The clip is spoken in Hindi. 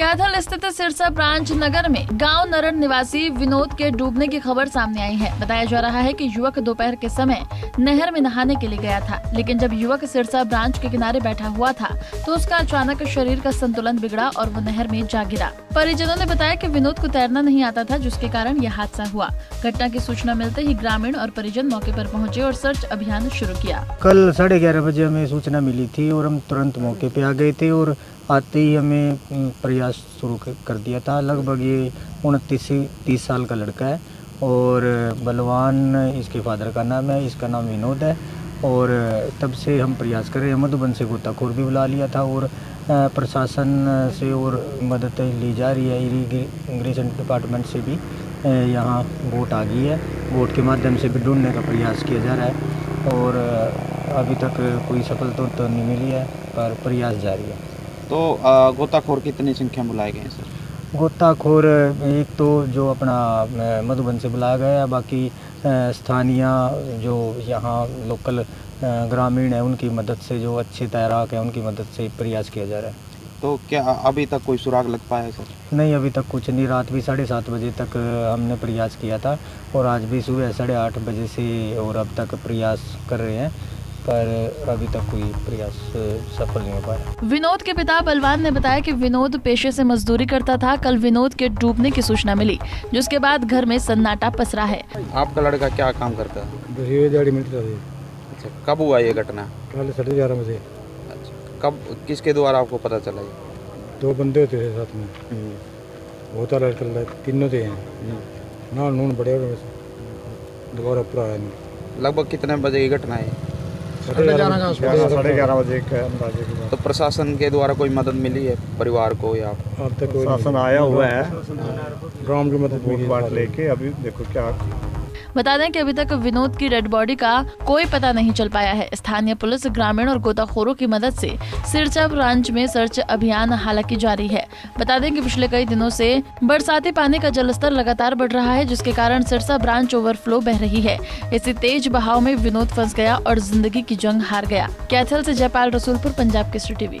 कैथल स्थित सिरसा ब्रांच नगर में गांव नरन निवासी विनोद के डूबने की खबर सामने आई है। बताया जा रहा है कि युवक दोपहर के समय नहर में नहाने के लिए गया था, लेकिन जब युवक सिरसा ब्रांच के किनारे बैठा हुआ था तो उसका अचानक शरीर का संतुलन बिगड़ा और वो नहर में जा गिरा। परिजनों ने बताया कि विनोद को तैरना नहीं आता था, जिसके कारण यह हादसा हुआ। घटना की सूचना मिलते ही ग्रामीण और परिजन मौके पर पहुंचे और सर्च अभियान शुरू किया। कल 11:30 बजे हमें सूचना मिली थी और हम तुरंत मौके पे आ गए थे और आते ही हमें प्रयास शुरू कर दिया था। लगभग ये 29 से 30 साल का लड़का है और बलवान इसके फादर का नाम है, इसका नाम विनोद है। और तब से हम प्रयास कर रहे हैं। मधुबन से गोताखोर भी बुला लिया था और प्रशासन से और मदद ली जा रही है। इरीगेशन डिपार्टमेंट से भी यहाँ बोट आ गई है, बोट के माध्यम से भी ढूंढने का प्रयास किया जा रहा है और अभी तक कोई सफलता तो नहीं मिली है, पर प्रयास जारी है। तो गोताखोर कितनी संख्या बुलाए गए हैं सर? गोताखोर एक तो जो अपना मधुबन से बुलाया गया है, बाकी स्थानीय जो यहाँ लोकल ग्रामीण है उनकी मदद से, जो अच्छे तैराक हैं उनकी मदद से प्रयास किया जा रहा है। तो क्या अभी तक कोई सुराग लग पाया है सर? नहीं, अभी तक कुछ नहीं। रात भी 7:30 बजे तक हमने प्रयास किया था और आज भी सुबह 8:30 बजे से और अब तक प्रयास कर रहे हैं, पर अभी तक कोई प्रयास सफल नहीं हो पाया। विनोद के पिता बलवान ने बताया कि विनोद पेशे से मजदूरी करता था। कल विनोद के डूबने की सूचना मिली, जिसके बाद घर में सन्नाटा पसरा है। आपका लड़का क्या काम करता है? अच्छा, कब हुआ ये घटना? कल 11:30 बजे। अच्छा, कब किसके द्वारा आपको पता चला? दो बंदे थे साथ में, बहुत तीनों थे ना नून बड़े दोबारा पूरा। लगभग कितने बजे की घटना है? 11:30 बजे के अंदाजे की। तो प्रशासन के द्वारा कोई मदद मिली है परिवार को या अब तक? प्रशासन आया हुआ है, ग्राम की मदद लेके। अभी देखो क्या। बता दें कि अभी तक विनोद की डेड बॉडी का कोई पता नहीं चल पाया है। स्थानीय पुलिस, ग्रामीण और गोताखोरों की मदद से सिरसा ब्रांच में सर्च अभियान हालांकि जारी है। बता दें कि पिछले कई दिनों से बरसाती पानी का जलस्तर लगातार बढ़ रहा है, जिसके कारण सिरसा ब्रांच ओवरफ्लो बह रही है। इसी तेज बहाव में विनोद फंस गया और जिंदगी की जंग हार गया। कैथल से जयपाल, रसूलपुर, पंजाब के सिटी टीवी।